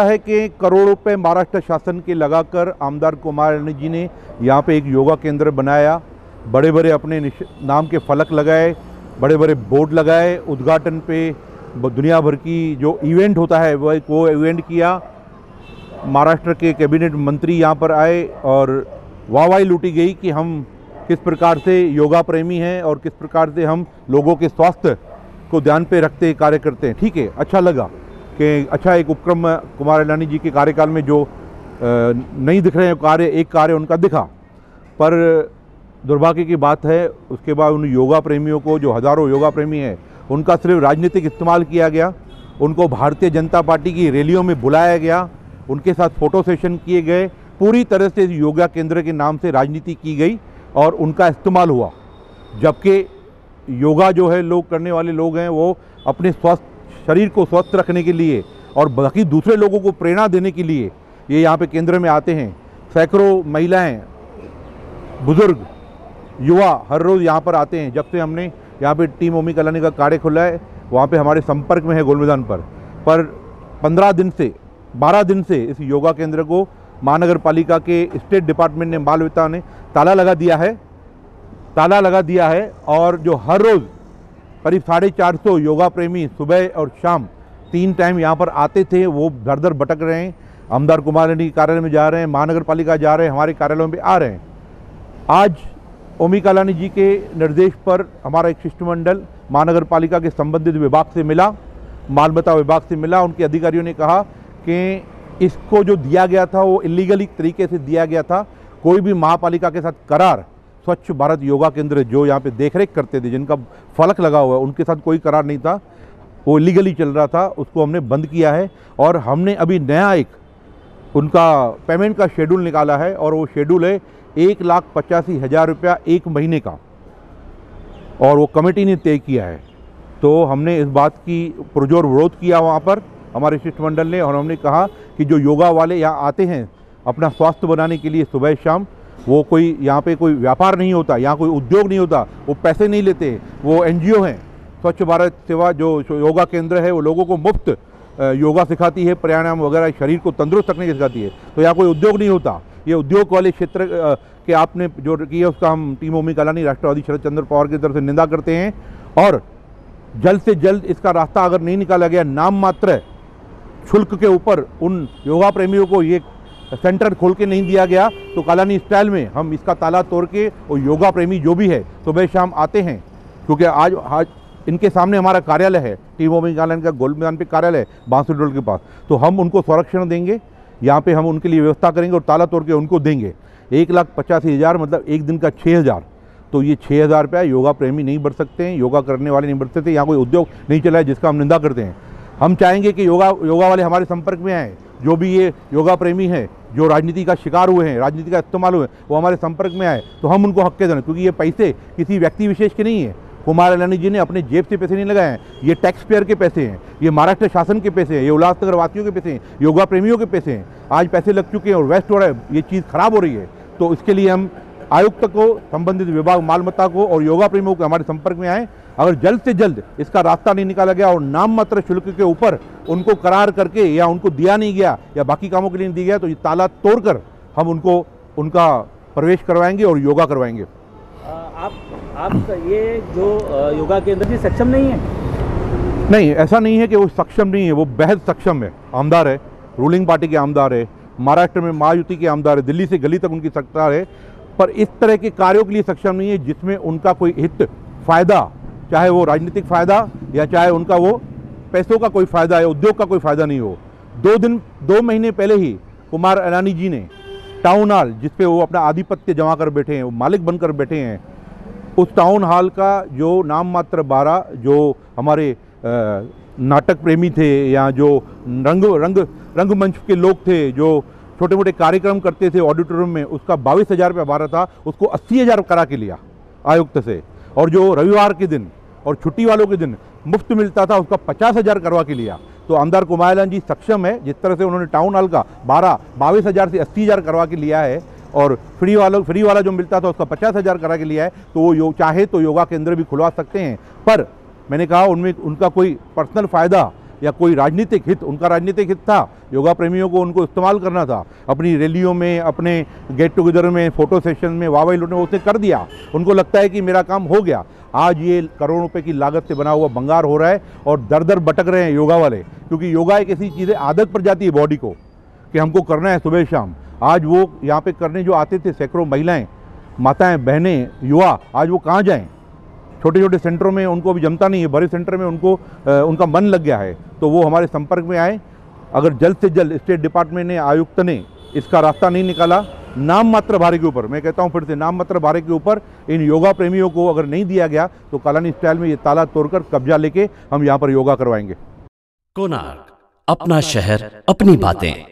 है कि करोड़ रुपए महाराष्ट्र शासन के लगाकर आमदार कुमार अलानी जी ने यहाँ पे एक योगा केंद्र बनाया, बड़े बड़े अपने नाम के फलक लगाए, बड़े बड़े बोर्ड लगाए, उद्घाटन पे दुनिया भर की जो इवेंट होता है वो इवेंट किया, महाराष्ट्र के कैबिनेट मंत्री यहाँ पर आए और वाहवाही लूटी गई कि हम किस प्रकार से योगा प्रेमी हैं और किस प्रकार से हम लोगों के स्वास्थ्य को ध्यान पे रखते कार्य करते हैं। ठीक है, अच्छा लगा कि अच्छा एक उपक्रम कुमार अलानी जी के कार्यकाल में जो नहीं दिख रहे हैं कार्य, एक कार्य उनका दिखा। पर दुर्भाग्य की बात है, उसके बाद उन योगा प्रेमियों को, जो हज़ारों योगा प्रेमी हैं, उनका सिर्फ राजनीतिक इस्तेमाल किया गया, उनको भारतीय जनता पार्टी की रैलियों में बुलाया गया, उनके साथ फ़ोटो सेशन किए गए, पूरी तरह से योगा केंद्र के नाम से राजनीति की गई और उनका इस्तेमाल हुआ। जबकि योगा जो है लोग करने वाले लोग हैं वो अपने स्वास्थ्य शरीर को स्वस्थ रखने के लिए और बाकी दूसरे लोगों को प्रेरणा देने के लिए ये यहाँ पे केंद्र में आते हैं। सैकड़ों महिलाएं, बुजुर्ग, युवा हर रोज़ यहाँ पर आते हैं। जब से हमने यहाँ पे टीम ओम मेघालय का कार्य खुला है, वहाँ पे हमारे संपर्क में है गोल मैदान पर 12 दिन से इस योगा केंद्र को महानगर पालिका के स्टेट डिपार्टमेंट ने, मालविता ने ताला लगा दिया है और जो हर रोज़ करीब 450 योगा प्रेमी सुबह और शाम 3 टाइम यहाँ पर आते थे, वो दर दर भटक रहे हैं। आमदार कुमार अलानी के कार्यालय में जा रहे हैं, महानगर पालिका जा रहे हैं, हमारे कार्यालयों में आ रहे हैं। आज ओम मेघालय जी के निर्देश पर हमारा एक शिष्टमंडल महानगर पालिका के संबंधित विभाग से मिला, मालमता विभाग से मिला। उनके अधिकारियों ने कहा कि इसको जो दिया गया था वो इलीगली तरीके से दिया गया था। कोई भी महापालिका के साथ करार, स्वच्छ भारत योगा केंद्र जो यहाँ पे देखरेख करते थे, जिनका फलक लगा हुआ है, उनके साथ कोई करार नहीं था, वो इलीगली चल रहा था, उसको हमने बंद किया है। और हमने अभी नया एक उनका पेमेंट का शेड्यूल निकाला है और वो शेड्यूल है 1,85,000 रुपया 1 महीने का, और वो कमेटी ने तय किया है। तो हमने इस बात की पुरजोर विरोध किया वहाँ पर हमारे शिष्टमंडल ने, और हमने कहा कि जो योगा वाले यहाँ आते हैं अपना स्वास्थ्य बनाने के लिए सुबह शाम, वो कोई यहाँ पे कोई व्यापार नहीं होता, यहाँ कोई उद्योग नहीं होता, वो पैसे नहीं लेते, वो एनजीओ हैं। स्वच्छ भारत सेवा जो योगा केंद्र है वो लोगों को मुफ्त योगा सिखाती है, प्राणायाम वगैरह, शरीर को तंदुरुस्त रखने की सिखाती है। तो यहाँ कोई उद्योग नहीं होता। ये उद्योग वाले क्षेत्र के आपने जो किया उसका हम टीम ओम मेघालय, राष्ट्रवादी शरद चंद्र पवार की तरफ से निंदा करते हैं और जल्द से जल्द इसका रास्ता अगर नहीं निकाला गया, नाम मात्र शुल्क के ऊपर उन योगा प्रेमियों को ये सेंटर खोल के नहीं दिया गया तो कालानी स्टाइल में हम इसका ताला तोड़ के, और योगा प्रेमी जो भी है सुबह शाम आते हैं, क्योंकि आज इनके सामने हमारा कार्यालय है, टीम ओम मेघालय का गोल मैदान पे कार्यालय है बांसुरोल के पास, तो हम उनको संरक्षण देंगे, यहाँ पे हम उनके लिए व्यवस्था करेंगे और ताला तोड़ के उनको देंगे। 1,85,000 मतलब एक दिन का 6,000, तो ये 6,000 रुपया योगा प्रेमी नहीं बढ़ सकते हैं, योगा करने वाले नहीं बढ़ सकते। यहाँ कोई उद्योग नहीं चला है जिसका हम निंदा करते हैं। हम चाहेंगे कि योगा वाले हमारे संपर्क में आएँ, जो भी ये योगा प्रेमी हैं जो राजनीति का शिकार हुए हैं, राजनीति का इस्तेमाल हुए हैं, वो हमारे संपर्क में आए तो हम उनको हक के दें, क्योंकि ये पैसे किसी व्यक्ति विशेष के नहीं है। कुमार अलानी जी ने अपने जेब से पैसे नहीं लगाए हैं, ये टैक्स पेयर के पैसे हैं, ये महाराष्ट्र शासन के पैसे हैं, ये उल्हासनगर वासियों के पैसे हैं, योगा प्रेमियों के पैसे हैं। आज पैसे लग चुके हैं और वेस्ट हो रहा है, ये चीज़ खराब हो रही है। तो इसके लिए हम आयुक्त को, संबंधित विभाग मालमत्ता को और योगा प्रेमियों को हमारे संपर्क में आएँ। अगर जल्द से जल्द इसका रास्ता नहीं निकाला गया और नाम मात्र शुल्क के ऊपर उनको करार करके या उनको दिया नहीं गया या बाकी कामों के लिए नहीं दिया गया, तो ये ताला तोड़कर हम उनको उनका प्रवेश करवाएंगे और योगा करवाएंगे। आप ये जो योगा केंद्र जी सक्षम नहीं है, नहीं ऐसा नहीं है कि वो सक्षम नहीं है, वो बेहद सक्षम है, आमदार है, रूलिंग पार्टी के आमदार है, महाराष्ट्र में महायुति के आमदार है, दिल्ली से गली तक उनकी सरकार है, पर इस तरह के कार्यों के लिए सक्षम नहीं है जिसमें उनका कोई हित फायदा, चाहे वो राजनीतिक फ़ायदा या चाहे उनका वो पैसों का कोई फ़ायदा या उद्योग का कोई फ़ायदा नहीं हो। 2 महीने पहले ही कुमार अलानी जी ने टाउन हॉल, जिसपे वो अपना आधिपत्य जमा कर बैठे हैं, वो मालिक बनकर बैठे हैं, उस टाउन हॉल का जो नाम मात्र 12 जो हमारे नाटक प्रेमी थे या जो रंगमंच के लोग थे, जो छोटे मोटे कार्यक्रम करते थे ऑडिटोरियम में, उसका 22,000 रुपया 12 था, उसको 80,000 करा के लिया आयुक्त से, और जो रविवार के दिन और छुट्टी वालों के दिन मुफ्त मिलता था उसका 50,000 करवा के लिया। तो आमदार कुमार अलानी जी सक्षम है, जिस तरह से उन्होंने टाउन हॉल का 22,000 से 80,000 करवा के लिया है और फ्री वाला जो मिलता था उसका 50,000 करा के लिया है, तो वो चाहे तो योगा केंद्र भी खुलवा सकते हैं। पर मैंने कहा उनका कोई पर्सनल फ़ायदा या कोई राजनीतिक हित, उनका राजनीतिक हित था, योगा प्रेमियों को उनको इस्तेमाल करना था, अपनी रैलियों में, अपने गेट टुगेदर में, फोटो सेशन में वाह वाही लोगों ने उसने कर दिया, उनको लगता है कि मेरा काम हो गया। आज ये करोड़ों रुपये की लागत से बना हुआ भंगार हो रहा है और दर दर भटक रहे हैं योगा वाले, क्योंकि योगा एक ऐसी चीज़ है, आदत पड़ जाती है बॉडी को कि हमको करना है सुबह शाम। आज वो यहाँ पे करने जो आते थे सैकड़ों महिलाएं, माताएं, बहनें, युवा, आज वो कहाँ जाएं? छोटे छोटे सेंटरों में उनको अभी जमता नहीं है, बड़े सेंटर में उनको उनका मन लग गया है। तो वो हमारे संपर्क में आए। अगर जल्द से जल्द स्टेट डिपार्टमेंट ने, आयुक्त ने इसका रास्ता नहीं निकाला, नाम मात्र भाड़े के ऊपर, मैं कहता हूँ फिर से, नाम मात्र भाड़े के ऊपर इन योगा प्रेमियों को अगर नहीं दिया गया तो कालानी स्टाइल में ये ताला तोड़कर कब्जा लेके हम यहाँ पर योगा करवाएंगे। कोणार्क, अपना शहर, अपनी बातें।